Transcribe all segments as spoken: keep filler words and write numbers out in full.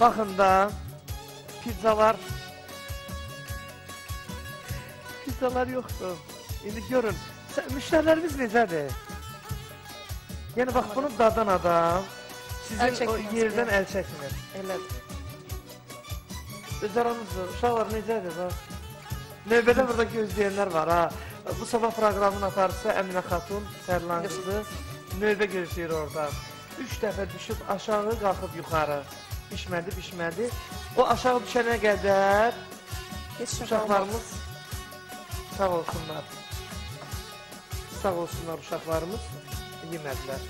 Bakın da pizzalar pizzalar yoktu. İndi görün. Müşterilerimiz necədir? Yani bak bunu dadan adam sizin o yerden el çekmir. Elədir. Özəranızdır. Uşaqlar necədir bak. Növbədə burada gözleyenler var ha. Bu sabah proqramın atarısı Əminə Xatun, Tərlan qızı növbə gözləyir orada. Üç dəfə düşüb aşağı, qalxıb yuxarı. Pişmədi, pişmədi. O aşağı düşənə qədər uşaqlarımız sağ olsunlar. Sağ olsunlar uşaqlarımız yemədilər.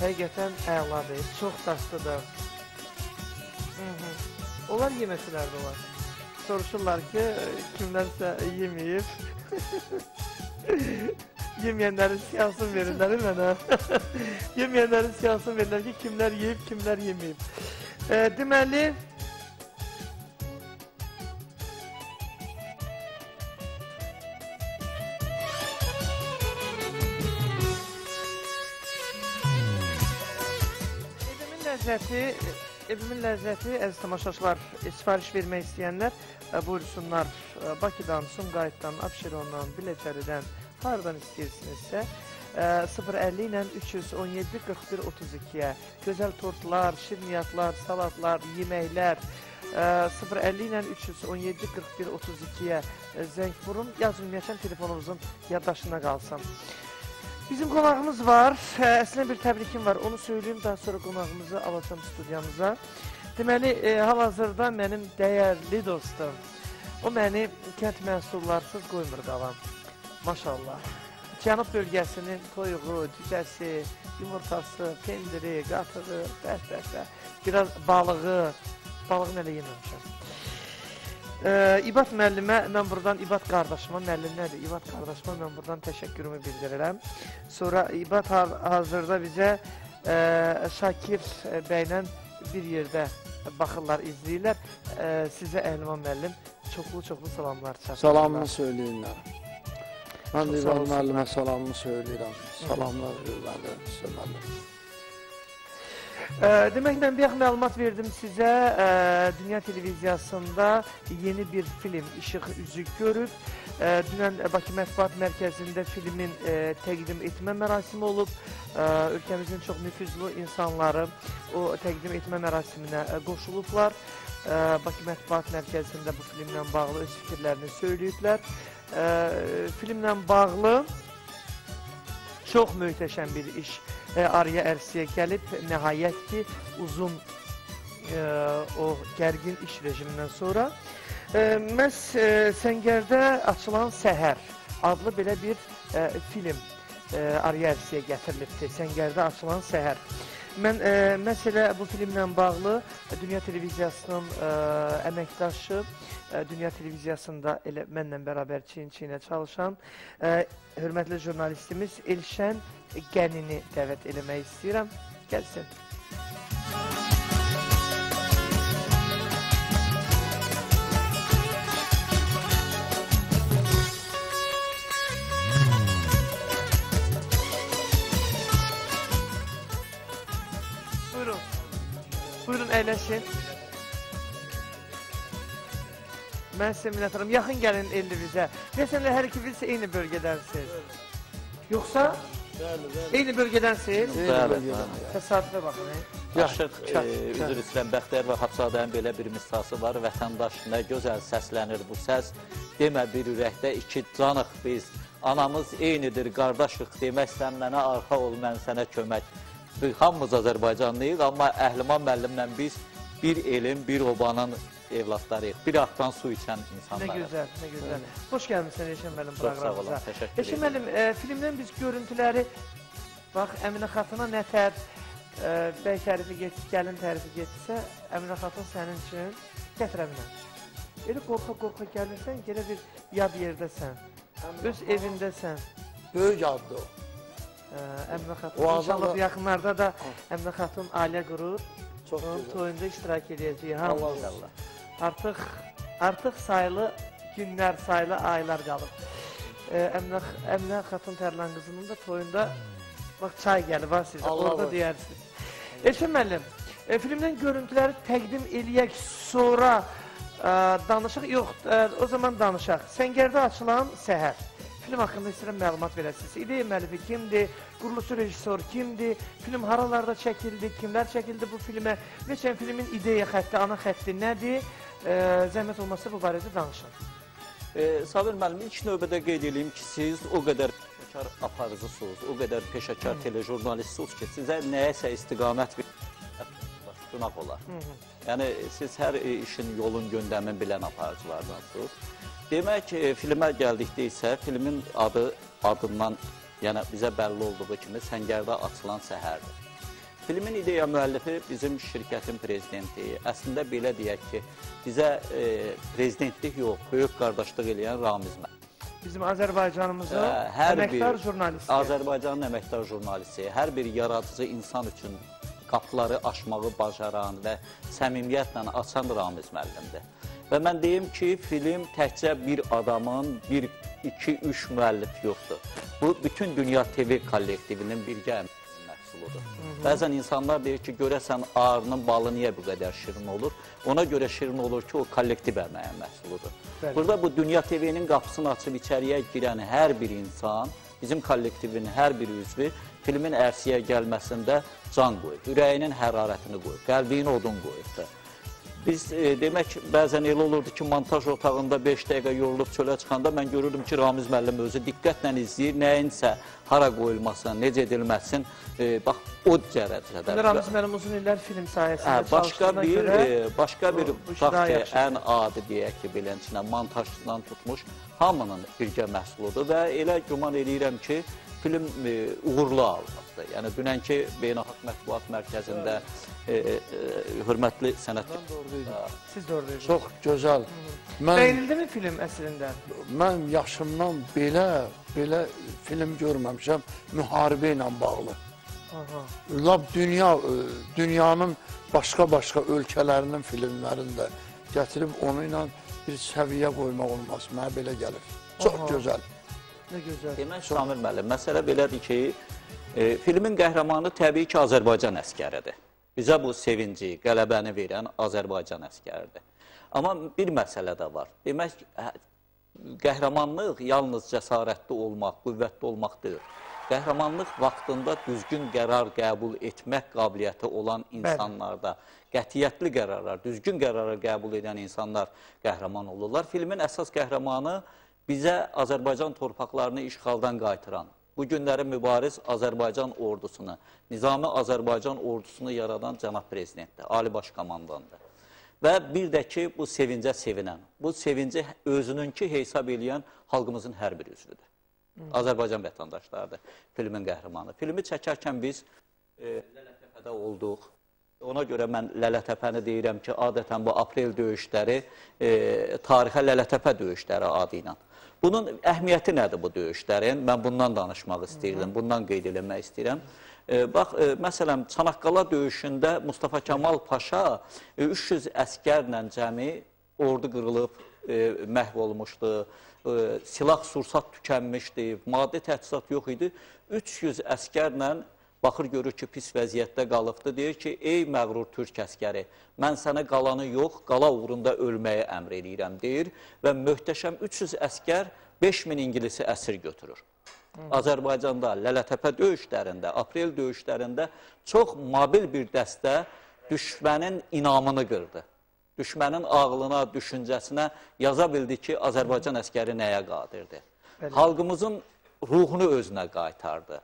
Həqiqətən əladır, çox tatlıdır. Onlar yeməsilər də var. Soruşurlar ki, kimlərsə yeməyib. Yemeyenlerin siyasını verirler hemen. Yemeyenlerin siyasını verirler ki kimler yiyip kimler yemeyip. Ee, demeli Evimin lezzeti, evimin lezzeti əziz tamaşaçılar, sifariş vermək istəyənlər buyursunlar. Bakıdan, Sumqayıtdan, Abşerondan, Biləçəridən hardan istəyirsinizsə sıfır əlli ilə üç yüz on yeddi qırx bir otuz ikiyə gözəl tortlar, şirniyyatlar, salatlar, yeməklər sıfır əlli ilə üç yüz on yeddi qırx bir otuz ikiyə zəng vurun. Yazın ümumiyyətən telefonumuzun yaddaşına qalsın. Bizim qonağımız var. Əslində bir təbrikim var. Onu söyləyim. Daha sonra qonağımızı alacağım studiyamıza. Deməli, hal-hazırda mənim dəyərli dostum. O məni kənd məhsullarsız qoymur qalan. Maşallah. Cənub bölgəsinin toyuğu, cücəsi, yumurtası, pendiri, qatığı, bəh, bəh, bəh. Biraz balığı, balığını elə yeməmişəm. Ee, İbad müəllimə, mən buradan İbad qardaşıma, müəllim nədir? İbad qardaşıma mən buradan təşəkkürümü bildirirəm. Sonra İbad hazırda bizə e, Şakir bəylə bir yerdə baxırlar, izləyirlər. E, sizə Əhliman müəllim çoxlu-çoxlu salamlar çatırlar. Salamını söyləyirlər. Mən də İbrahim müəllimə salamını söyləyirəm. Salamlar, ürlərlə, söyləyirəm. Demək, mən bir yaxın məlumat verdim sizə. Dünya televiziyasında yeni bir film, İşıq Üzü görüb. Dünən Bakı Mətbuat Mərkəzində filmin təqdim etmə mərasimi olub. Ölkəmizin çox nüfuzlu insanları o təqdim etmə mərasiminə qoşulublar. Bakı Mətbuat Mərkəzində bu filmlə bağlı öz fikirlərini söyləyiblər. Ee, filmle bağlı çok mühteşem bir iş ee, araya ersiye gelip nihayet ki uzun e, o gergin iş rejiminden sonra e, məhz e, Səngərdə açılan səhər adlı belə bir e, film e, araya ersiye getirilibdi. Səngərdə açılan səhər. Mən e, mesela bu filmle bağlı Dünya Televiziyasının e, əməkdaşı, e, Dünya Televiziyasında elə mənlə bərabər çiyin-çiyinə çalışan e, hörmətli jurnalistimiz Elşən Qənini dəvət eləmək istəyirəm. Gəlsin. Əyləşin. Mən sizə minnətdarım. Yaxın gəlin elinizə. Deyəsən, hər iki birisi eyni bölgədənsiniz. Yoxsa eyni bölgədənsiniz? Təsadüfə baxın. Aşıq, üzr istəyirəm, Bəxtiyar və Hapsadənin belə bir misrası var. Vətəndaş nə gözəl səslənir bu səs. Demə bir ürəkdə iki canıq biz. Anamız eynidir, qardaşıq demək. Sən mənə arxa ol, mən sənə kömək. Biz hamımız Azərbaycanlıyıq, amma Əhliman müəllimlə biz bir elin, bir obanın evlatlarıyıq. Bir axtan su içən insanlarıyıq. Nə gözəl, nə gözəl. Xoş gəlmişsən Elşən müəllim proqramımıza. Elşən müəllim, filmdən biz görüntüləri, bax, Əminə Xatuna nə tər, bəy tərifi getdi, gəlin tərifi getdirsə, Əminə Xatun sənin üçün gətir Əminə. Elə qorxa-qorxa gəlirsən, gələ bir yad yerdəsən, öz evindəsən. Böyük adlı o. Əminə Xatun, inşallah yaxınlarda da Əminə Xatun ailə qurur, onun toyunda iştirak edəcəyik, hamımız inşallah. Artıq sayılı günlər, sayılı aylar qalıb. Əminə Xatun Tərlan qızının da toyunda, bax, çay gəlib, var sizə, orada deyərsiniz. Elşən müəllim, E, filmdən görüntüləri təqdim eləyək, sonra e, danışaq. Yox, e, o zaman danışaq. Səngərdə açılan səhər. Film haqqında istəyirəm məlumat verəsiniz. İdeya müəllifi kimdir? Quruluşu rejissor kimdir? Film haralarda çəkildi? Kimlər çəkildi bu filmə? Neçə filmin ideya xətti, ana xətti nədir? E, zəhmət olmasa bu barədə danışın. E, Sabir müəllim, ilk növbədə qeyd edeyim ki, siz o qədər peşəkar aparıcısınız, o qədər peşəkar telejurnalistsiniz ki, sizə nəyəsə istiqamət bir qonaq olar. Hı -hı. Yəni, siz hər işin, yolun, gündəmin bilən aparıcılardansınız. Demək ki, filmə gəldikdə isə filmin adı adından, yəni bizə bəlli olduğu kimi Səngərdə açılan səhərdir. Filmin ideya müəllifi bizim şirkətin prezidenti. Əslində belə deyək ki, bizə e, prezidentlik yox, böyük qardaşlıq eləyən Ramiz Mert. Bizim Azərbaycanımızın e, əməkdar jurnalisti. Azərbaycanın əməkdar jurnalisti, hər bir yaradıcı insan üçün qapıları aşmağı bacaran və səmimiyyətlə açan Ramiz müəllimdir. Və mən deyim ki, film təkcə bir adamın, bir, iki, üç müəllif yoxdur. Bu, bütün Dünya T V kollektivinin birgə məhsuludur. Bəzən insanlar deyir ki, görəsən arının balı niyə bu qədər şirin olur? Ona görə şirin olur ki, o kollektiv əməyin məhsuludur. Bəli. Burada bu Dünya T V-nin qapısını açıb içəriyə girən hər bir insan, bizim kollektivin hər bir üzvü filmin ərsiyə gəlməsində can qoyub, ürəyinin hərarətini qoyub, qəlbinin odun qoyubdur. Biz e, demək bəzən elə olurdu ki, montaj otağında beş dəqiqə yorulub çölə çıxanda mən görürdüm ki, Ramiz müəllim özü diqqətlə izləyir, nəyinsə hara qoyulmasın, necə edilməsin, e, bax, o cərəcədə. Ramiz müəllim uzun illər film sayəsində hə, çalışdığına bir, görə... E, başqa bir, başqa bir, ən adi deyək ki, bilincinə, montajdan tutmuş hamının birgə məhsuludur və elə güman eləyirəm ki, film e, uğurlu alınıbdır. Yəni, dünənki Beynəlxalq Mətbuat Mərkəzində e, e, hörmətli sənət... Siz də oradaydınız. Çox gözəl. Bəyənildi mi film əslində? Mən yaşımdan belə, belə film görməmişəm, müharibə ilə bağlı. Aha. Lab dünya, dünyanın başqa-başqa ölkələrinin filmlərində gətirib onu ilə bir səviyyə qoymaq olmaz. Mənə belə gəlir. Çox Aha. gözəl. Demək Samir müəllim, məsələ belədir ki, e, filmin qəhrəmanı təbii ki, Azərbaycan əskəridir. Bizə bu sevinci, qələbəni verən Azərbaycan əskəridir. Amma bir məsələ də var. Demək ki, qəhrəmanlıq yalnız cəsarətli olmaq, qüvvətli olmaq deyil. Qəhrəmanlıq vaxtında düzgün qərar qəbul etmək qabiliyyəti olan insanlarda, qətiyyətli qərarlar, düzgün qərarlar qəbul edən insanlar qəhrəman olurlar. Filmin əsas qəhrəmanı bizə Azərbaycan torpaqlarını işğaldan qaytaran, bu günləri mübariz Azərbaycan ordusunu, nizami Azərbaycan ordusunu yaradan cənab prezidentdir, Ali Baş Komandandır. Və bir də ki, bu sevincə sevinən, bu sevinci özününki hesab eləyən xalqımızın hər bir üzvüdür. Azərbaycan vətəndaşlarıdır filmin qəhrəmanı. Filmi çəkərkən biz e, Lələtəpədə olduq. Ona görə mən Lələtəpəni deyirəm ki, adətən bu aprel döyüşləri e, tarixə Lələtəpə döyüşləri adı ilə. Bunun əhəmiyyəti nədir bu döyüşlərin? Mən bundan danışmaq istəyirdim, bundan qeyd eləmək istəyirəm. E, bax, e, məsələn, Çanaqqala döyüşündə Mustafa Kamal Paşa e, üç yüz əskərlə cəmi ordu qırılıb, e, məhv olmuşdu, e, silah-sursat tükənmişdi, maddi təchizat yox idi. üç yüz əskərlə baxır görür ki, pis vəziyyətdə qalıbdı, deyir ki, ey məğrur türk əskəri, mən sənə qalanı yox, qala uğrunda ölməyə əmr eləyirəm, deyir və möhtəşəm üç yüz əskər beş min ingilisi əsir götürür. Hı. Azərbaycanda, Lələtəpə döyüşlərində, aprel döyüşlərində çox mobil bir dəstə düşmənin inamını qırdı. Düşmənin ağlına, düşüncəsinə yaza bildi ki, Azərbaycan əskəri nəyə qadirdi. Bəli. Xalqımızın ruhunu özünə qaytardı.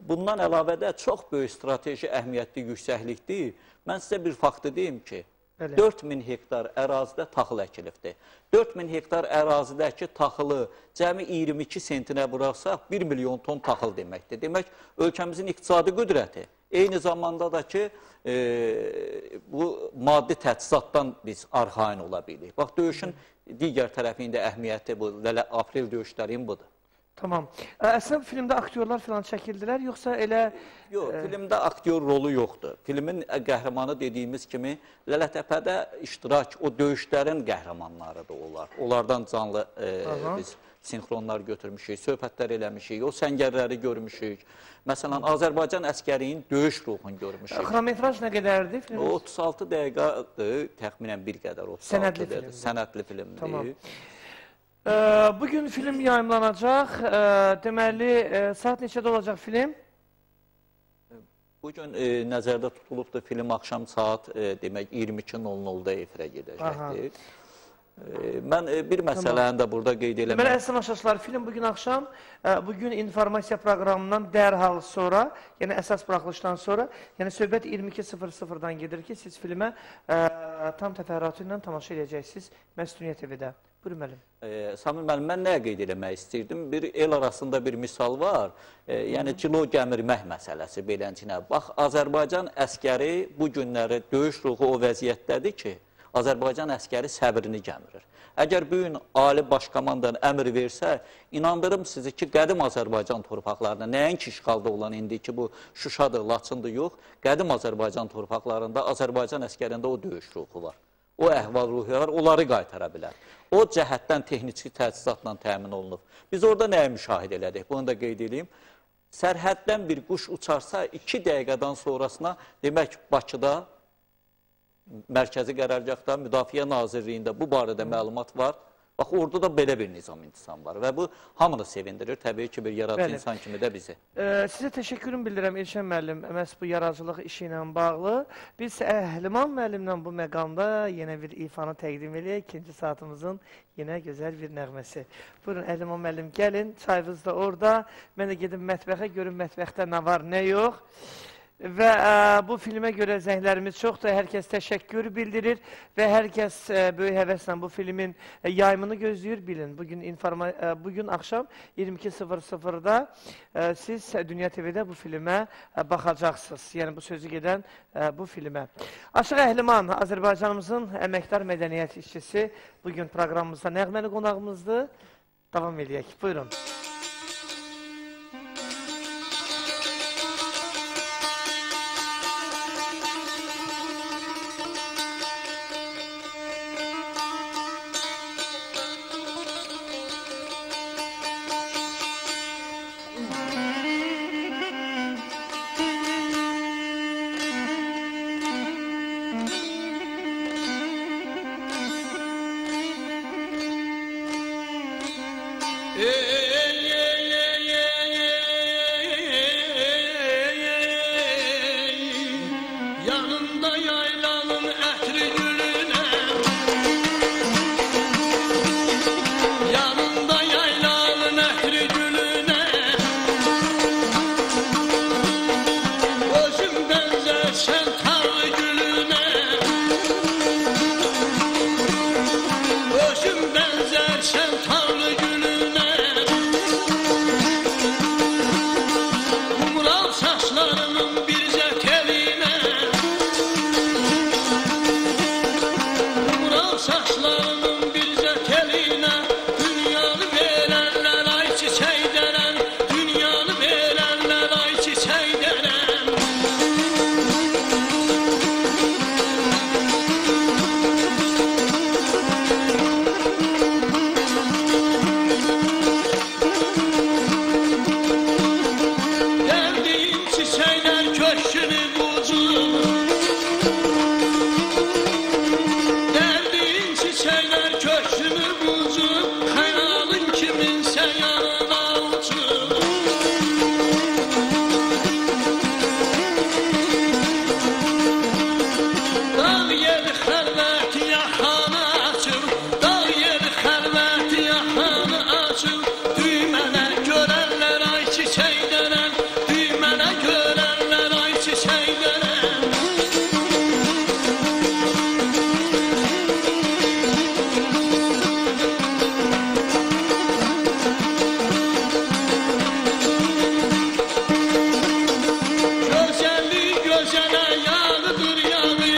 Bundan əlavə də çox böyük strateji əhəmiyyətli yüksəklikdir. Mən sizə bir faktı deyim ki, Öyle. dörd min hektar ərazidə taxıl əkilibdir. dörd min hektar ərazidəki taxılı cəmi iyirmi iki sentinə buraxsaq bir milyon ton taxıl deməkdir. Demək, ölkəmizin iqtisadi qüdrəti. Eyni zamanda da ki, e, bu maddi təchizatdan biz arxain ola bilirik. Bax, döyüşün digər tərəfində əhəmiyyəti bu, aprel döyüşlərinin budur. Tamam. Əslində filmdə aktyorlar filan çəkildilər, yoxsa elə... Yox, filmdə aktyor rolu yoxdur. Filmin qəhrəmanı dediyimiz kimi, Lələtəpədə iştirak, o döyüşlərin qəhrəmanları da onlar. Onlardan canlı e, biz sinxronlar götürmüşük, söhbətlər eləmişik, o səngərləri görmüşük. Məsələn, Azərbaycan əskərinin döyüş ruhunu görmüşük. Xrometraj nə qədərdir filminiz? otuz altı dəqiqədir, təxminən bir qədər otuz altıdır. Sənədli filmdir. Tamam. Bugün film yayımlanacaq. Deməli, saat neçədə olacaq film? Bugün nəzərdə tutulubdur film axşam saat iyirmi iki növ növdə efirə gedəcəkdir. Mən bir məsələni də burada qeyd eləmək. Deməli, əslən aşaçılar, film bugün axşam, bugün informasiya proqramından dərhal sonra, yəni əsas buraxılışdan sonra, yəni söhbət iyirmi iki sıfır sıfırdan gedir ki, siz filmə tam təfərratı ilə tamaşa edəcəksiniz məhz Dünya T V-də. Buyurun müəllim. Samir müəllim, mən nəyə qeyd eləmək istəyirdim? Bir el arasında bir misal var, yəni kilo gəmirmək məsələsi beləncinə. Bax, Azərbaycan əskəri bu günləri döyüş ruhu o vəziyyətdədir ki, Azərbaycan əskəri səbrini gəmirir. Əgər bugün Ali Başkomandan əmr versə, inandırım sizi ki, qədim Azərbaycan torpaqlarında, nəinki işğalda olan indiki bu Şuşadır, Laçındır yox, qədim Azərbaycan torpaqlarında, Azərbaycan əskərində o döyüş ruhu var. O əhval-ruhiyyə var, onları qaytara bilər. O cəhətdən texniki təchizatla təmin olunub. Biz orada nəyi müşahidə elədik? Bunu da qeyd edeyim. Sərhəddən bir quş uçarsa, iki dəqiqədən sonrasına, demək Bakıda, Mərkəzi Qərargahda, Müdafiə Nazirliyində bu barədə məlumat var. Bax, orada da belə bir nizam intisan var və bu hamını sevindirir, təbii ki, bir yaradıcı insan kimi də bizi. Sizə təşəkkürüm bildirəm, Elşən müəllim, məhz bu yaradıcılıq işi ilə bağlı. Biz Əhliman müəllimlə bu məqamda yenə bir ifanı təqdim edək, ikinci saatimizin yenə gözəl bir nəğməsi. Buyurun, Əhliman müəllim, gəlin, çayınız da orada. Mən də gedim mətbəxə, görün mətbəxdə nə var, nə yox. Və bu filmə görə zənglərimiz çoxdur, hər kəs təşəkkür bildirir və hər kəs böyük həvəslə bu filmin yayımını gözləyir, bilin. Bugün axşam iyirmi iki sıfır sıfırda siz Dünya T V-də bu filmə baxacaqsınız, yəni bu sözü gedən bu filmə. Aşıq Əhliman, Azərbaycanımızın əməkdar mədəniyyət işçisi, bugün proqramımızda nəğməli qonağımızdır, davam edək, buyurun. Gözəli gözələ yanıdır yanı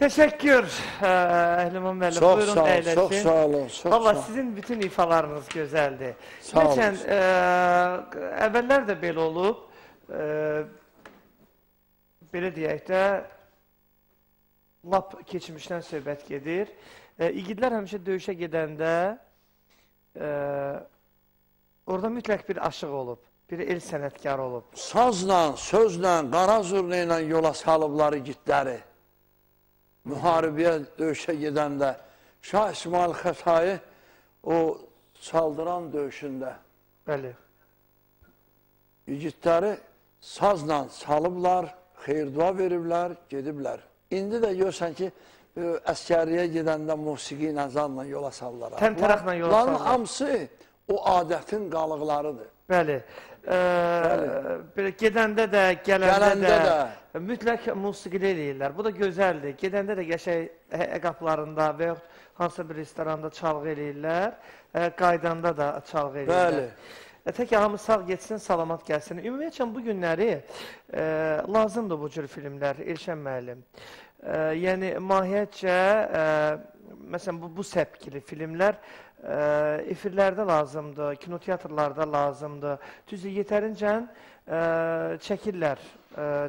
Teşekkür Əhliman Bey'le. Çok buyurun, sağ olun, çok sağ olun. Valla sizin bütün ifalarınız güzeldi. Sağ olun. Geçen e, evveller de böyle olup, e, böyle deyək də, lap keçmişdən söhbət gedir. E, İgidlər həmişə döyüşə gedəndə, e, orada mütləq bir aşıq olub, bir el sənətkar olub. Sazla, sözlə, qara zurna ilə yola salıbları igidləri. Müharibəyə döyüşə gedəndə Şah İsmail Xətayı o çaldıran döyüşündə bəli igidləri sazla çalıblar, xeyir-dua veriblər, gediblər. İndi də görsən ki, əskəriyə gedəndə musiqi ilə, zanla yola sallar. Təmtərəxlə yola sallar. Bunların hamısı o adətin qalıqlarıdır. Bəli. Gedəndə də, gələndə də mütləq musiqili eləyirlər. Bu da gözəldir. Gedəndə də qəşəng qapılarında və yaxud hansısa bir restoranda çalğı eləyirlər. Qaydanda da çalğı eləyirlər. Tək ki, hamı sağ getsin, salamat gəlsin. Ümumiyyətcən, bu günləri lazımdır bu cür filmlər, Elşən müəllim. Yəni, mahiyyətcə, məsələn, bu səbkili filmlər efirlərdə lazımdır, kinoteatrlarda lazımdır. Düzdür, yetərincə çəkirlər,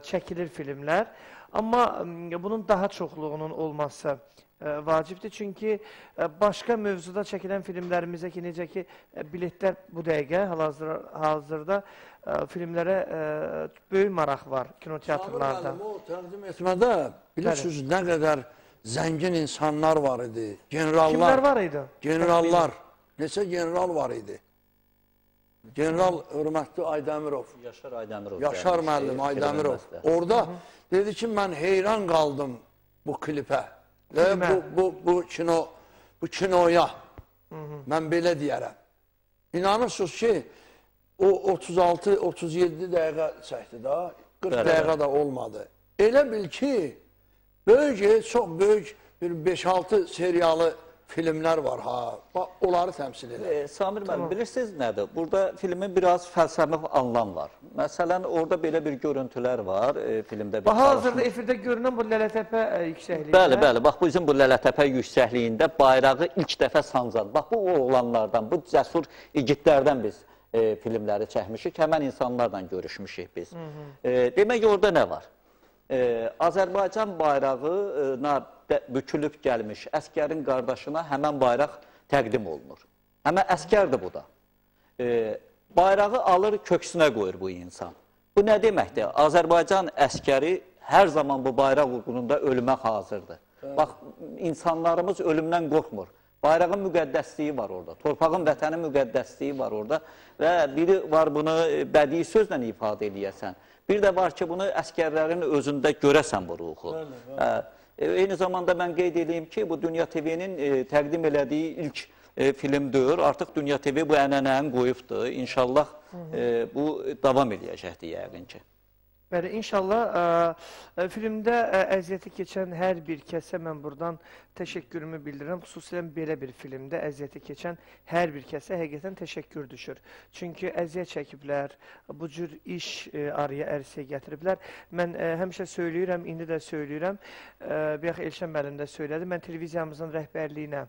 çəkilir filmlər. Amma bunun daha çoxluğunun olması vacibdir. Çünki başqa mövzuda çəkilən filmlərimizə ki, necə ki, biletlər bu dəqiqə, hal-hazırda filmlərə böyük maraq var kinoteatrlarda. O təqdim etmədə, bilirsiniz, nə qədər zəngin insanlar var idi. Kimlər var idi? Generallar. Neçə general var idi? General hörmətli Aydəmirov. Yaşar Aydəmirov. Yaşar müəllim Aydəmirov. Orada dedi ki, mən heyran qaldım bu klipə. Bu kinoya mən belə deyərəm. İnanırsınız ki, o otuz altı otuz yeddi dəqiqə çəkdi da, qırx dəqiqə də olmadı. Elə bil ki, çox böyük beş altı seriyalı filmlər var ha, onları təmsil edir. Samir mənim, bilirsiniz nədir? Burada filmin biraz fəlsəfi anlam var. Məsələn, orada belə bir görüntülər var filmdə. Hazırda efirdə görünən bu Lələtəpə yüksəkliyində. Bəli, bəli, bax, bizim bu Lələtəpə yüksəkliyində bayrağı ilk dəfə sancadı. Bax, bu oğlanlardan, bu cəsur igidlərdən biz filmləri çəkmişik, həmən insanlarla görüşmüşük biz. Demək, orada nə var? Azərbaycan bayrağına bükülüb gəlmiş əskərin qardaşına həmən bayraq təqdim olunur. Həmən əskərdir bu da. Bayrağı alır, köksünə qoyur bu insan. Bu nə deməkdir? Azərbaycan əskəri hər zaman bu bayraq uğrunda ölümə hazırdır. Bax, insanlarımız ölümdən qorxmur. Bayrağın müqəddəsliyi var orada, torpağın vətənin müqəddəsliyi var orada və biri var bunu bədii sözlə ifadə edəyəsən. Bir də var ki, bunu əskərlərin özündə görəsən bu ruhu. Eyni zamanda mən qeyd edeyim ki, bu Dünya T V-nin təqdim elədiyi ilk filmdür. Artıq Dünya T V bu ənənənin qoyubdur. İnşallah bu davam edəcəkdir yəqin ki. Bəli, inşallah filmdə əziyyəti keçən hər bir kəsə mən buradan təşəkkürümü bildirirəm. Xüsusilən belə bir filmdə əziyyəti keçən hər bir kəsə həqiqətən təşəkkür düşür. Çünki əziyyət çəkiblər, bu cür iş araya ərsəyə gətiriblər. Mən həmişə söyləyirəm, indi də söyləyirəm, bir yaxı Elşən müəllim də söylədi. Mən televiziyamızın rəhbərliyinə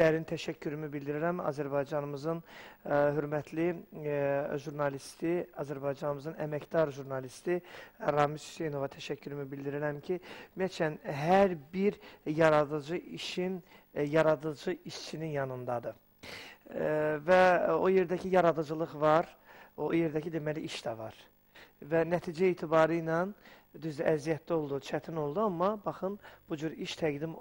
dərin təşəkkürümü bildirirəm. Azərbaycanımızın hörmətli jurnalisti, Azərbaycanımızın əməkdar jurnalisti Ramiz Hüseynova təşəkkürümü bildirirəm ki, ümumiyyətcən, hər bir yaradıcı işin, yaradıcı işçinin yanındadır. Və o yerdəki yaradıcılıq var, o yerdəki deməli iş də var. Və nəticə etibarı ilə düz əziyyətdə oldu, çətin oldu, amma baxın, bu cür iş təqdim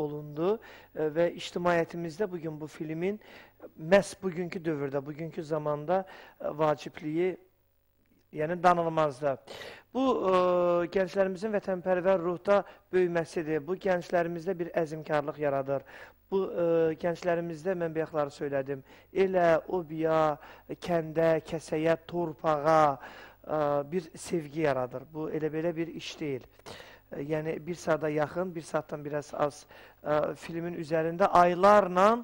olundu və ictimaiyyətimizdə bugün bu filmin məhz bugünkü dövrdə, bugünkü zamanda vacibliyi yəni danılmazdır. Bu, gənclərimizin vətənpərvər ruhda böyüməsidir. Bu, gənclərimizdə bir əzimkarlıq yaradır. Bu, gənclərimizdə, mən bayaqları söylədim, elə, obiya, kəndə, kəsəyə, torpağa bir sevgi yaradır. Bu, elə-belə bir iş deyil. Yəni, bir saata yaxın, bir saatdan biraz az filmin üzərində aylarla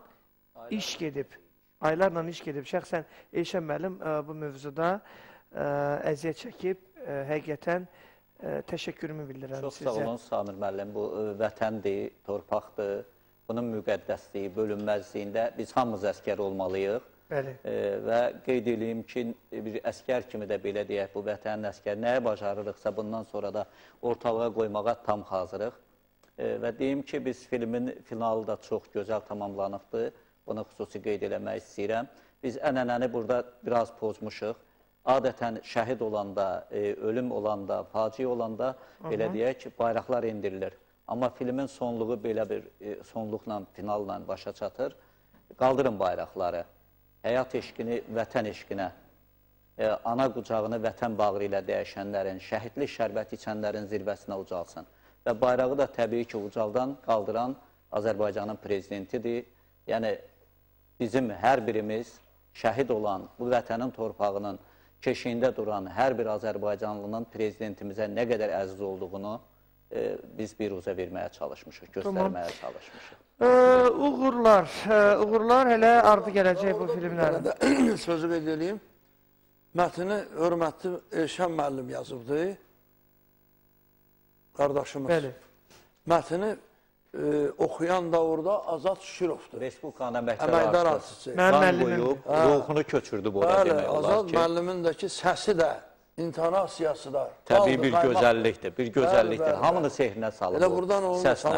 iş gedib. Aylarla iş gedib. Şəxsən, Elşən müəllim bu mövzuda əziyyət çəkib, həqiqətən təşəkkürümü bildirəm sizə. Çox sağ olun Samir müəllim, bu vətəndir, torpaqdır, bunun müqəddəsliyi, bölünməzliyində biz hamımız əskər olmalıyıq. Bəli. Və qeyd edeyim ki, bir əskər kimi də belə deyək, bu vətənin əskər nəyə bacarırıqsa bundan sonra da ortalığa qoymağa tam hazırıq. Və deyim ki, biz filmin finalı da çox gözəl tamamlanıqdır, bunu xüsusi qeyd eləmək istəyirəm. Biz ənənəni burada biraz pozmuşuq. Adətən şəhid olanda, ölüm olanda, faciə olanda belə deyək ki, bayraqlar indirilir. Amma filmin sonluğu belə bir sonluqla, finalla başa çatır. Qaldırın bayraqları. Həyat eşqini vətən eşqinə, ana qucağını vətən bağrı ilə dəyişənlərin, şəhidlik şərbəti içənlərin zirvəsinə ucalsın. Və bayrağı da təbii ki, ucaldan qaldıran Azərbaycanın prezidentidir. Yəni, bizim hər birimiz şəhid olan, bu vətənin torpağının keşiyində duran hər bir Azərbaycanlının prezidentimizə nə qədər əziz olduğunu biz bir uza verməyə çalışmışıq, göstərməyə çalışmışıq. Uğurlar, uğurlar hələ ardı gələcək bu filmlərdə. Sözü edəliyim, mətini hörmətli Elşən müəllim yazıbdır, qardaşımız. Mətini oxuyan da orada Azad Şirovdur. Respublikana əməkdar artistçi. Qan qoyub, ruhunu köçürdü bu arada demək olar ki. Azad müəllimindəki səsi də, intonasiyası da. Təbii bir gözəllikdir, bir gözəllikdir. Hamını sehrinə salıb bu səslə.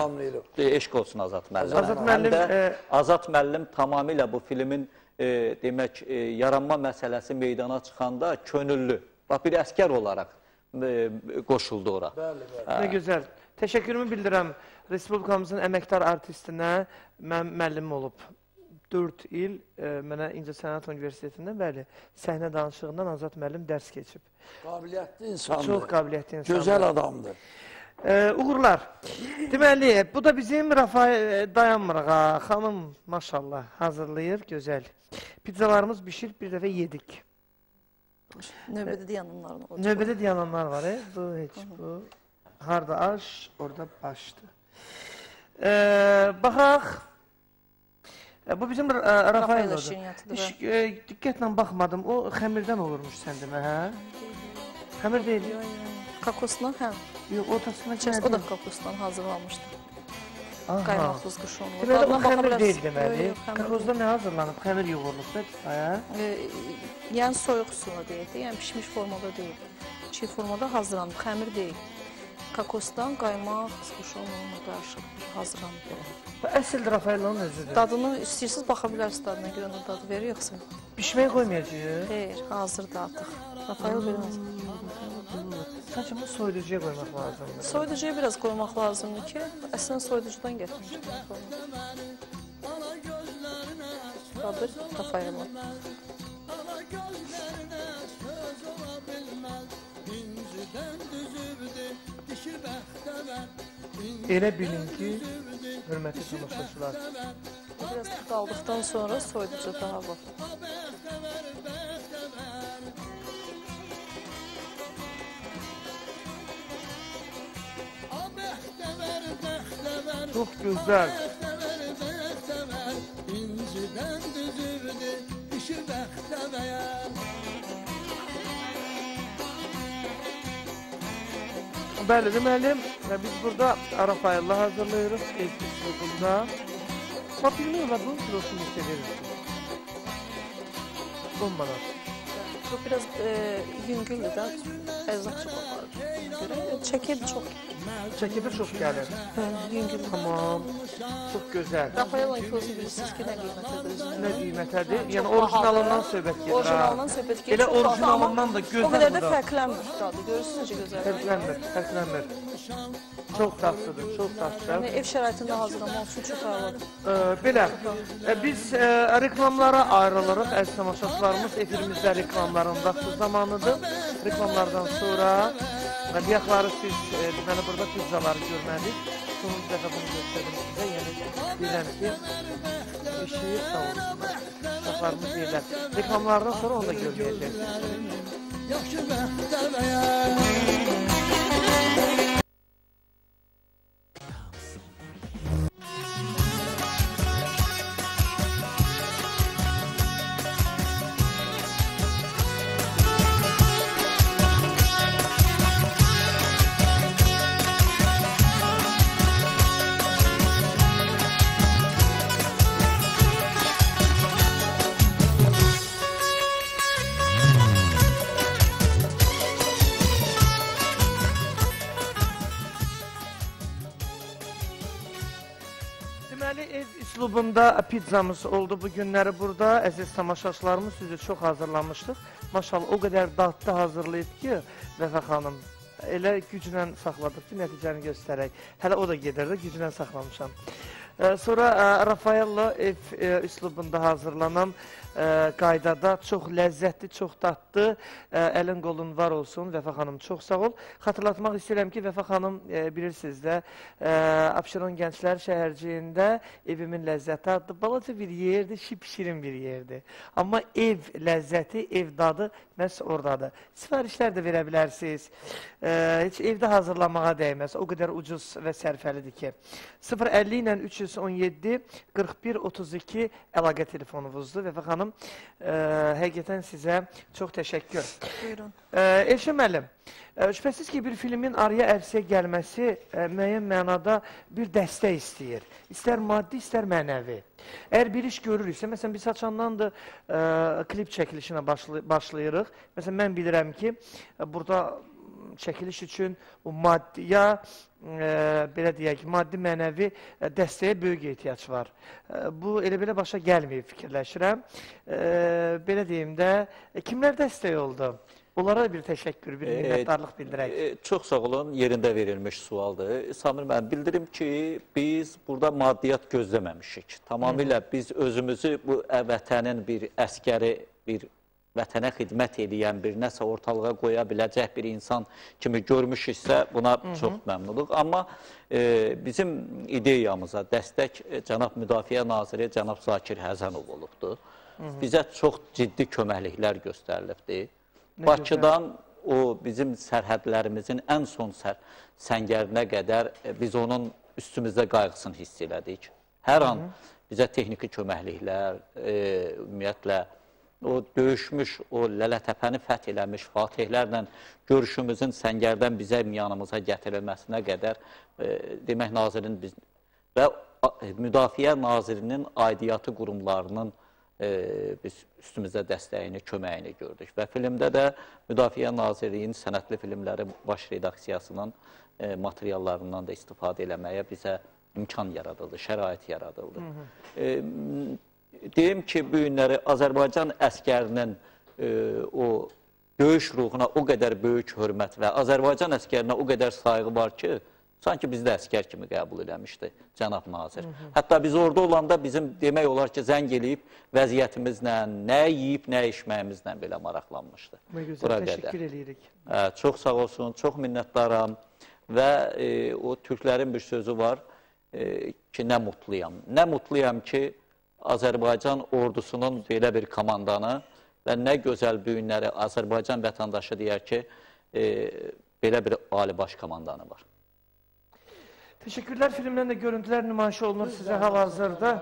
Eşq olsun Azad müəllim. Həm də Azad müəllim tamamilə bu filmin yaranma məsələsi meydana çıxanda könüllü, bir əskər olaraq qoşuldu ora. Nə gözəl. Təşəkkürümü bildirəm. Respublikamızın əməkdar artistinə mən müəllim olub. Dörd il mənə İncə Sənət Universitetində, bəli, səhnə danışığından Azad müəllim dərs keçib. Qabiliyyətli insandır. Çox qabiliyyətli insandır. Gözəl adamdır. Uğurlar. Deməli, bu da bizim Rafay dayanmırıqa. Xanım, maşallah, hazırlayır, gözəl. Pizzalarımız bişir, bir dəfə yedik. Növbədə deyənanlar var. Növbədə deyənanlar var, bu heç bu... Harada aş, orada başdır. Baxaq, bu bizim Rafaelodur. Diqqətlə baxmadım, o xəmirdən olurmuş sən demə, hə? Xəmir deyil. Kakosdan, hə? Yox, ortasından gəldi. O da kakosdan hazırlanmışdı. Qaymaqsız quşunlu. Deməli, o xəmir deyil deməli. Kakosda nə hazırlanıb? Xəmir yoğurluqda, hə? Yəni soyuq sulu deyildi, yəni pişmiş formada deyildi. Çiğ formada hazırlanıb, xəmir deyil. Kakosdan qaymaq, quşonluğuna qarşı hazırlanır. Əsil Rafaelonun özüdür. Dadını istəyirsiniz, baxa bilərsiniz dadına görə, onun dadı verir, yoxsa? Bişməyə qoymayacaq? Deyir, hazırdır artıq. Rafael verməz. Saçımı soyducuya qoymaq lazımdır. Soyducuya biraz qoymaq lazımdır ki, əslən soyducudan gətirir. Sabir Rafaelon. Elə bilin ki, hörmətli tamaşaçılar. Biraz qaldıqdan sonra soyducu daha var. Çox gözəl. İncidən düzürdü, dişi bəxtəvər. Bəli, deməli, biz burada Rafaella hazırlayırıq, eski burada. Bak, bilmiyorlar, bunun kilosunu istəyiriz. Olmadan. Bu, biraz yüngüldür də, ərzaq çox olaraq. Çəkib çox. Çəkibi çox gəlir. Yüngüldür. Tamam, çox gözəl. Rafaella kilosu bilirsiniz ki, nə qiymətədir? Nə qiymətədir? Yəni, orijinalından söhbət gedir. Orijinalından söhbət gedir. Elə orijinalından da gözəl burada. O qədər də fərqlənmir, görürsünüz necə gözəl. Fərqlənmir, fərqlənmir. Çox taxtıdır, çox taxtıdır. Ev şəraitində hazırlamaq üçün çox ağırlıdır. Belə, biz reklamlara ayrılırıq. Əziz tamaşaçılarımız efirimizdə reklamların vaxtı zamanıdır. Reklamlardan sonra biyaqları siz, deməli, burada pizzaları görməliyik. Sonuncu dəfə bunu göstərdim sizə. Yəni, deyirəm ki, işi sağ olsunlar. Uşaqlarımız deyirlər. Reklamlardan sonra onu da görməyəcəksiniz. Yaxşı bəxtəvəyəm. üslubunda pizzamız oldu bu günləri burada. Əziz tamaşaçılarımız, sizi çox hazırlamışdıq. Maşallah o qədər dadlı hazırlayıb ki, Vəfa xanım, elə güclə saxladıq ki, nəticəni göstərək. Hələ o da gedirdi, güclə saxlamışam. Sonra Rafaello üslubunda hazırlanan qaydada çox ləzzətli, çox dadlı, əlin qolun var olsun Vəfa xanım, çox sağ ol. Xatırlatmaq istəyirəm ki, Vəfa xanım, bilirsiniz də, Abşeron Gənclər şəhərciyində Evimin lezzeti adlı balaca bir yerdir, şipşirin bir yerdir. Amma ev ləzzəti, ev dadı məhz oradadır. Sifarişlər də verə bilərsiniz. Heç evdə hazırlamağa dəyməz, o qədər ucuz və sərfəlidir ki. sıfır əlli ilə üç yüz on yeddi qırx bir otuz iki əlaqə telefonumuzdur. Vəfa xanım, həqiqətən sizə çox təşəkkür. Buyurun. Elşən müəllim, şübhəsiz ki, bir filmin araya ərsəyə gəlməsi müəyyən mənada bir dəstək istəyir. İstər maddi, istər mənəvi. Əgər bir iş görürüksə, məsələn, biz açandan da klip çəkilişinə başlayırıq. Məsələn, mən bilirəm ki, burada çəkiliş üçün maddiya, belə deyək, maddi mənəvi dəstəyə böyük ehtiyac var. Bu elə-belə başa gəlməyib fikirləşirəm. Belə deyim də, kimlər dəstək oldu? Onlara bir təşəkkür, bir minnətdarlıq bildirək. Çox sağ olun, yerində verilmiş sualdır. Samir mən bildirim ki, biz burada maddiyyat gözləməmişik. Tamamilə biz özümüzü bu vətənin bir əskəri, bir vətənə xidmət edən bir, nəsə ortalığa qoya biləcək bir insan kimi görmüşüksə, buna çox məmnunuq. Amma bizim ideyamıza dəstək cənab Müdafiə Naziri cənab Zakir Həsənov olubdur. Bizə çox ciddi köməkliklər göstərilibdir. Bakıdan o bizim sərhədlərimizin ən son səngərinə qədər biz onun üstümüzdə qayğısını hiss elədik. Hər an bizə texniki köməkliklər, ümumiyyətlə, o döyüşmüş, o Lələtəpəni fəth eləmiş fatihlərlə görüşümüzün Səngərdən bizə yanımıza gətirilməsinə qədər demək nazirin və müdafiə nazirinin aidiyyatı qurumlarının biz üstümüzdə dəstəyini, köməyini gördük. Və filmdə də müdafiə nazirinin sənətli filmləri baş redaksiyasının materiallarından da istifadə eləməyə bizə imkan yaradıldı, şərait yaradıldı. Deyim ki, bu günləri Azərbaycan əskərinin o döyüş ruhuna o qədər böyük hörmət və Azərbaycan əskərinə o qədər sayğı var ki, sanki biz də əskər kimi qəbul eləmişdi cənab nazir. Hətta biz orada olanda bizim demək olar ki, zəng eləyib vəziyyətimizlə, nə yiyib, nə içməyimizlə belə maraqlanmışdı. Bura qədər. Çox sağ olsun, çox minnətdaram və o türklərin bir sözü var ki, nə mutluyam. Nə mutluyam ki, Azərbaycan ordusunun belə bir komandanı və nə gözəl büyünləri Azərbaycan vətəndaşı deyər ki, belə bir ali baş komandanı var. Təşəkkürlər, filmdən də görüntülər nümayiş olunur sizə hal-hazırda.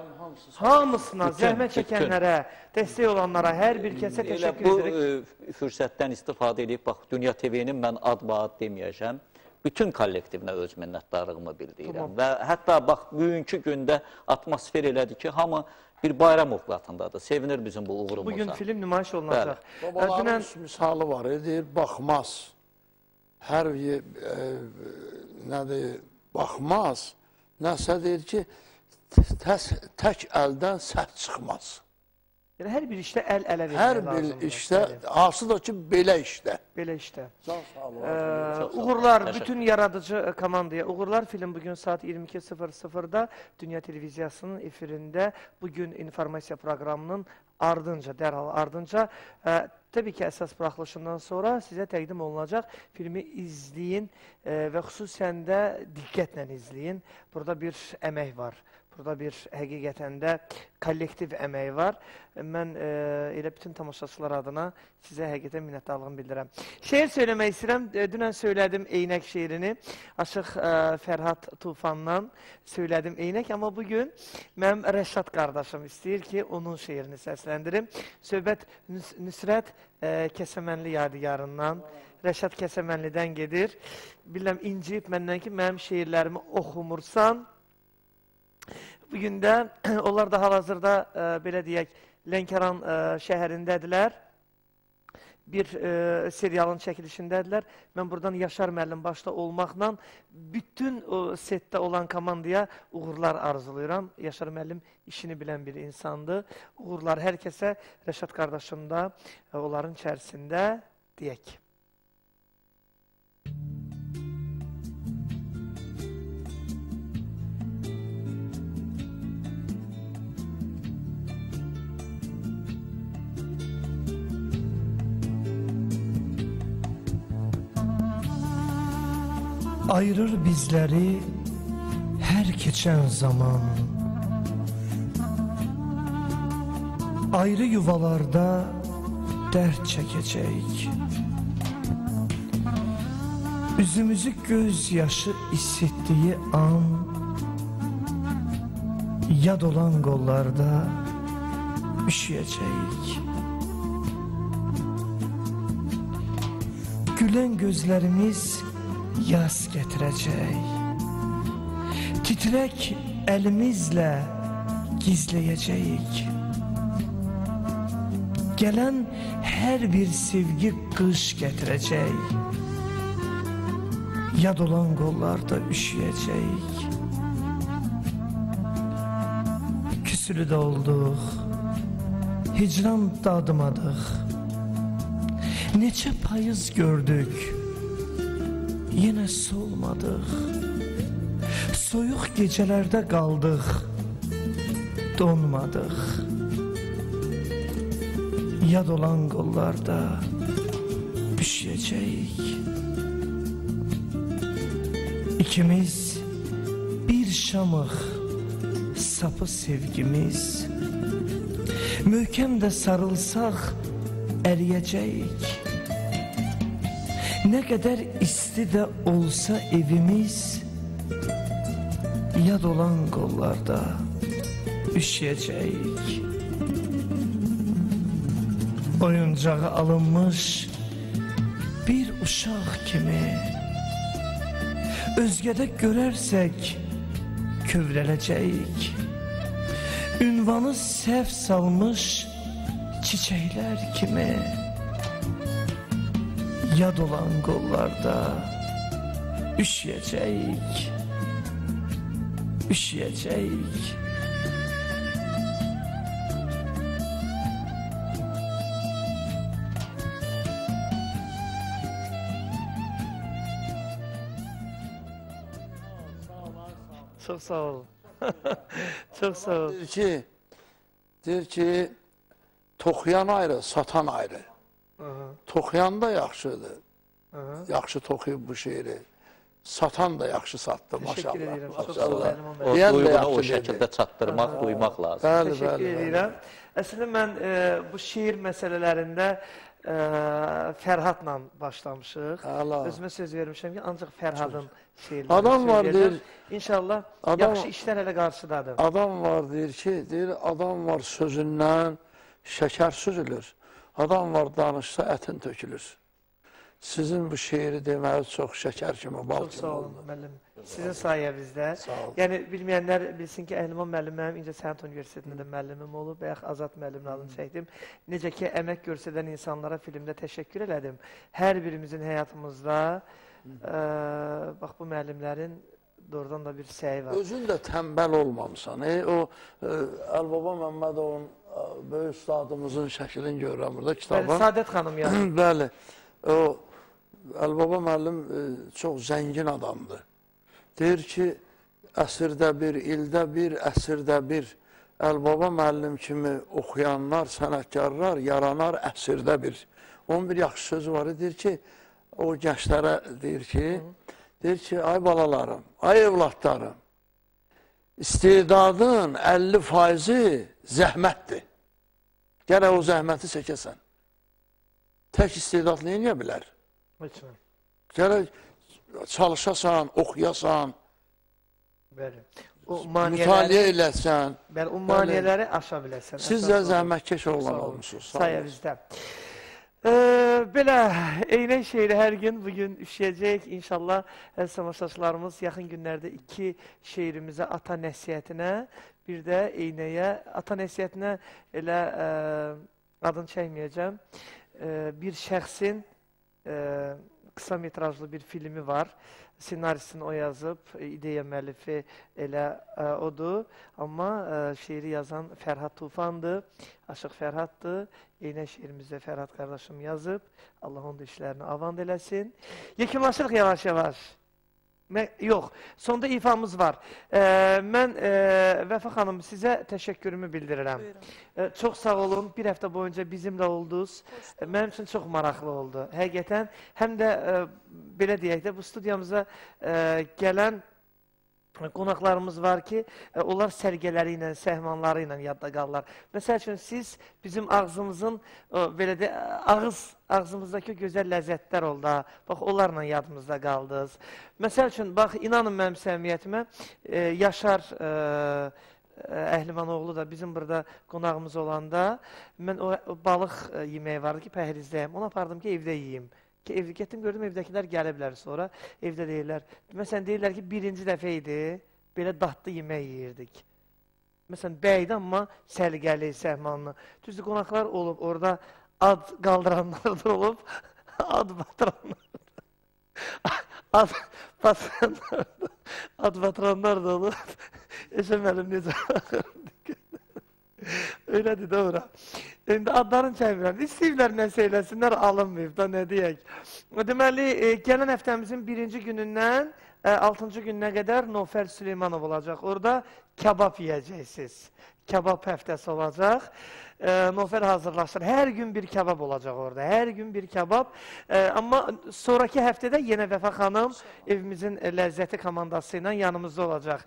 Hamısına, zəhmət çəkənlərə, dəstək olanlara, hər bir kəsə təşəkkür edirik. Bu fürsətdən istifadə edib, bax, Dünya T V-nin mən ad-baad deməyəcəm. Bütün kollektivlə öz minnətdarlığımı bildirəm və hətta bax, bugünkü gündə atmosfer elədi ki, hamı bir bayram oxlatındadır, sevinir bizim bu uğurumuza. Bugün film nümayiş olunacaq. Babaların misalı var, deyir, baxmaz, hər nədir, baxmaz, nəsə deyir ki, tək əldən sərt çıxmaz. Hər bir işdə əl-ələ vermək lazımdır. Hər bir işdə, hansı da ki, belə işdə. Belə işdə. Uğurlar, bütün yaradıcı komandaya uğurlar. Film bugün saat iyirmi iki sıfır sıfırda Dünya Televiziyasının efirində bugün informasiya proqramının ardınca, dərhal ardınca, təbii ki, əsas buraxılışından sonra sizə təqdim olunacaq. Filmi izləyin və xüsusən də diqqətlə izləyin. Burada bir əmək var. Burada bir həqiqətən də kollektiv əməyi var. Mən elə bütün tamaşaçılar adına sizə həqiqətən minnətdarlığımı bildirəm. Şeir söyləmək istəyirəm. Dünən söylədim Eynək şeirini. Aşıq Fərhad Tufandan söylədim Eynək. Amma bugün mənim Rəşad qardaşım istəyir ki, onun şeirini səsləndirim. Söhbət Nüsrət Kəsəmənli yadigarından. Rəşad Kəsəmənlidən gedir. Biləm, inciyib məndən ki, mənim şeirlərimi oxumursan. Bugün də onlar da hal-hazırda, belə deyək, Lənkəran şəhərindədirlər. bir e, serialın çekilişindədirlər. Mən buradan Yaşar müəllim başda olmaqla bütün o setdə olan komandaya uğurlar arzulayıram. Yaşar müəllim işini bilən bir insandır. Uğurlar hər kəsə, Rəşad qardaşım da e, onların içərisində deyək. Ayırır bizleri her geçen zaman, ayrı yuvalarda dert çekecek. Üzümüzü gözyaşı hissettiği an, yad olan kollarda üşüyecek. Gülen gözlerimiz yaz getirecek. Titrek elimizle gizleyecek. Gelen her bir sevgi kış getirecek. Yad olan kollarda üşüyecek. Küsülü de olduk, hicran dadımadık. Neçe payız gördük, yine solmadık. Soyuq gecelerde kaldık, donmadık. Yad olan kollarda üşüyecek. İkimiz bir şamıq, sapı sevgimiz. Möhkəm də sarılsaq eriyecek. Ne kadar isti de olsa evimiz, yad olan kollarda üşüyecek. Oyuncağı alınmış bir uşaq kimi, özgədə görərsək kövrələcəyik. Ünvanı səhv salmış çiçəklər kimi, yad olan kollarda üşüyecek, üşüyecek. Çok sağ ol. Çok sağ ol. Deyir ki, deyir ki, toxuyan ayrı, satan ayrı. Toxuyan da yaxşıdır. Yaxşı toxuyub bu şeiri. Satan da yaxşı satdı, maşallah. Təşəkkür edirəm. Maşallah. O duyğunu o şəkildə çatdırmaq, duymaq lazımdır. Təşəkkür edirəm. Əslində mən e, bu şeir məsələlərində e, Fərhadla başlamışıq. Allah. Özümə söz vermişəm ki, ancaq Fərhadın şeirlərini. Adam var deyir. İnşallah adam, yaxşı işlər hələ qarşıdadır. Adam var deyir ki, deyir, adam var sözündən şəkər süzülür. Adam var danışsa ətin tökülür. Sizin bu şeiri deməli çox şəkər kimi, bal kimi. Çox sağ olun müəllim. Sizin sayənizdə. Yəni bilməyənlər bilsin ki, Əhliman müəllim mənim İncə Sənət Universitetində müəllimim olub, bayaq Azad müəllimin adını çəkdim. Necə ki əmək göstərən insanlara filmdə təşəkkür elədim. Hər birimizin həyatımızda ə, bax bu müəllimlərin doğrudan da bir səyi var. Özün də tənbəl olmamısan. E, o Elbaba Məmmədovun böyük üstadımızın şəklini görürəm burada kitabda. Saadet Hanım yazır. Bəli. O Elbaba müəllim e, çox zəngin adamdır. Deyir ki, əsrdə bir, ildə bir, əsrdə bir Elbaba müəllim kimi oxuyanlar, sənətkarlar yaranar əsrdə bir. Onun bir yaxşı sözü var. Deyir ki, o gənclərə deyir ki, Hı. deyir ki, ay balalarım, ay evlatlarım, istidadın əlli faizi zəhmətdir. Gərək o zəhməti çəkəsən. Tək istidad neyə bilər? Gərək çalışasan, oxuyasan, mütaliə eləsən. Bəli, o maniyələri aşa biləsən. Siz də zəhmətkeş olan olmuşsunuz. Sayəvizdə. Belə, Eynək şeiri hər gün bugün üşüyəcək. İnşallah əziz tamaşaçılarımız yaxın günlərdə iki şeirimizə, ata nəsihətinə, bir də Eynəyə, ata nəsihətinə elə adını çəkməyəcəm. bir şəxsin kısa metrajlı bir filmi var. Senaristini o yazıb, ideya müəllifi elə odur. Amma şeiri yazan Fərhad Tufandır, Aşıq Fərhaddır. Eynə şeirimizi Fərhad qardaşım yazıb. Allah onun da işlərini avand eləsin. Yekunlaşırıq yavaş-yavaş. Yox, sonda ifamız var. Mən Vəfa xanım sizə təşəkkürümü bildirirəm. Çox sağ olun, bir həftə boyunca bizimlə oldunuz. Mənim üçün çox maraqlı oldu. Həqiqətən, həm də belə deyək də, bu studiyamıza gələn qonaqlarımız var ki, onlar sərgələri ilə, səhmanları ilə yadda qalırlar. Məsəl üçün, siz bizim ağzımızın, belə də, ağız, ağzımızdakı gözəl ləzzətlər oldu. Bax, onlarla yadımızda qaldınız. Məsəl üçün, bax, inanın mənim səmiyyətimə, Yaşar Əhlimanoğlu da bizim burada qonağımız olanda, mən o balıq yeməyi vardı ki, pəhrizdəyəm. Ona apardım ki, evdə yiyeyim. Getdim, gördüm, evdəkilər gəliblər sonra, evdə deyirlər. Məsələn, deyirlər ki, birinci dəfə idi, belə dadlı yemək yeyirdik. Məsələn, bəydi, amma səlgəli, səhmanlı. Düzdür, qonaqlar olub, orada ad qaldıranlar da olub, ad batıranlar da. Ad batıranlar da, ad batıranlar da olub. Elşən müəllim necə baxırdı? Öylədir, doğru. İndi adlarını çəkmirəm. İstəyirlər nəsə eləsinlər, alınmayıb da, nə deyək. Deməli, gələn həftəmizin birinci günündən, altıncı gününə qədər Nofer Süleymanov olacaq. Orada kebab yiyəcəksiniz. Kebab həftəsi olacaq. Nofer hazırlaşır. Hər gün bir kebab olacaq orada. Hər gün bir kebab. Amma sonraki həftədə yenə Vəfa xanım evimizin ləzzəti komandası ilə yanımızda olacaq.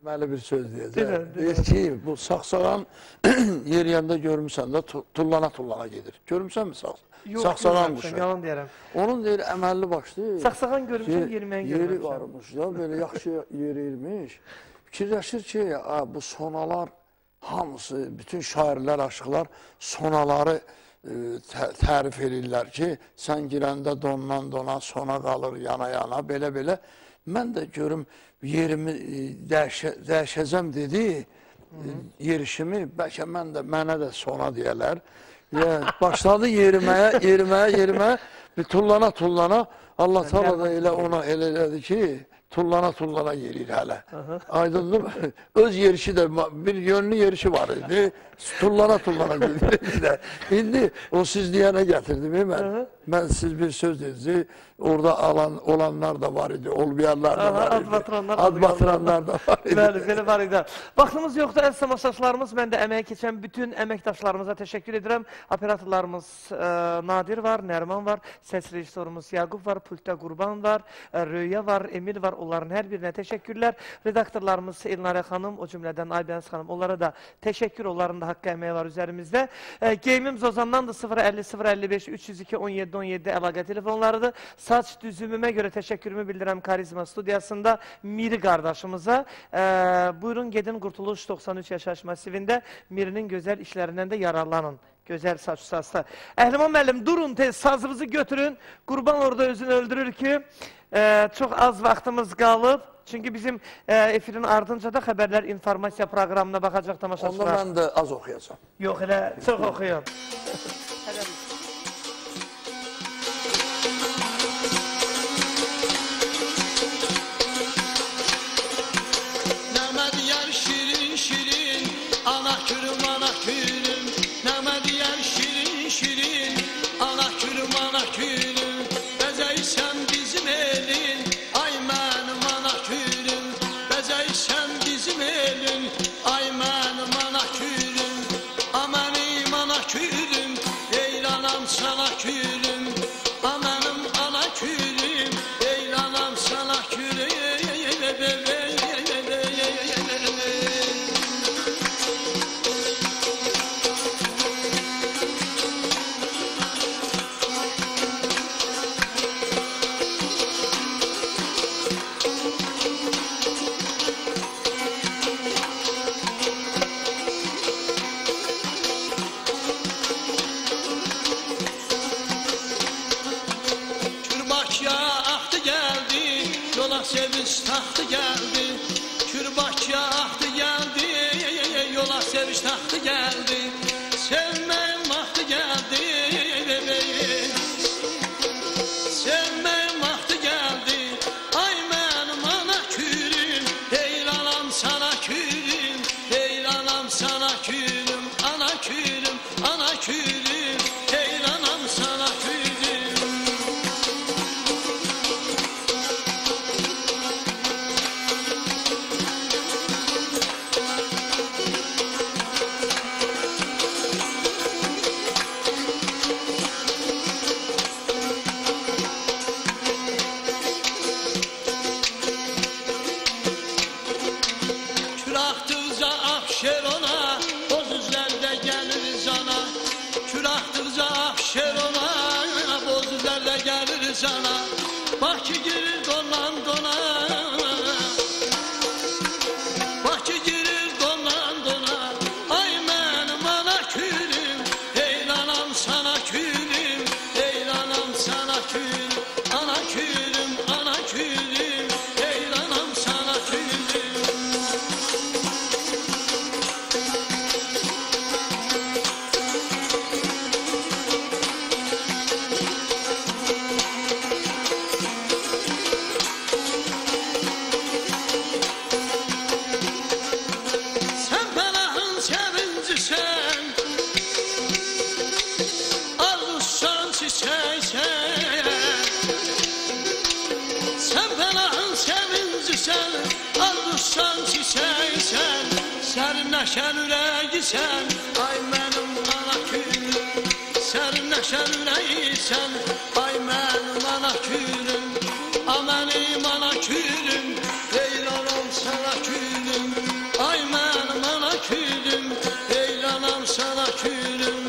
Məli bir söz deyəcək. Deyir ki, bu saxsağan yer yanında görmüsən də tullana-tullana gedir. Görmüsən mi saxsağan? Saxsağan quşu. Yalan deyirəm. Onun deyir, əməlli başlı. Saxsağan görmüşəm, yerimən görmüşəm. Yeri varmış da, belə yaxşı yerilmiş. Fikirləşir ki, bu sonalar hamısı, bütün şairlər, aşıqlar sonaları tərif edirlər ki, sən girəndə dondan dona, sona qalır, yana-yana, belə-belə. Mən də görüm, yerimi dəyişəcəm dedi, yerişimi, bəlkə mənə də sona deyərlər. Başladı yeriməyə, yeriməyə, yeriməyə, bir tullana, tullana, Allah Taala da elə ona el elədi ki, tullana, tullana yerir hələ. Aydındır mı? Öz yerişi də, bir yönlü yerişi var idi, tullana, tullana gedirdi. İndi o siz deyənə gətirdim, mən. Mən siz bir söz dediniz, orada olanlar da var idi, olmayanlar da var idi, ad batıranlar da var idi. Bəli, belə var idi. Vaxtımız yoxdur, əziz tamaşaçılarımız, mən də əməyə keçən bütün əməkdaşlarımıza təşəkkür edirəm. Operatorlarımız Nadir var, Nerman var, səs rejissorumuz Yagub var, pultda Qurban var, Röya var, Emir var, onların hər birinə təşəkkürlər. Redaktorlarımız İlnara xanım, o cümlədən Aybans xanım, onlara da təşəkkür, onların da haqqı əməyi var üzərimizdə. Qeymimiz Ozandandır, sıfır əlli sıfır əlli beş üç yüz iki on yeddi on yeddi əlaqə telefonlarıdır. Saç düzümümə görə təşəkkürümü bildirəm Karizma studiyasında Miri qardaşımıza. Buyurun, gedin Qurtuluş doxsan üç yaşayış masivində Mirinin gözəl işlərindən də yararlanın. Gözəl saç usası. Əhliman müəllim, durun, tez sazınızı götürün. Qurban orada özünü öldürür ki, çox az vaxtımız qalıb. Çünki bizim efirin ardınca da xəbərlər informasiya proqramına baxacaq tamaşaçılar. Onda mən də az oxuyacam. Yox, elə çox oxuyun. Sevmem vakti geldi. belə gəlir cana, bax ki girir dolan dona, bax ki girir dolan dona, ay mənim ana külüm, heyranam sana külüm, heyranam sana külüm, ana külüm, ana külüm, heyranam sana külüm. Sərnəşər ürəyi sən, ay mənim ana külüm. Sərnəşər ürəyi sən, ay mənim ana külüm. A mənim ana külüm, heyranam sana külüm. Ay mənim ana külüm, heyranam sana külüm.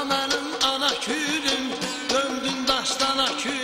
A mənim ana külüm, döndün dastana külüm.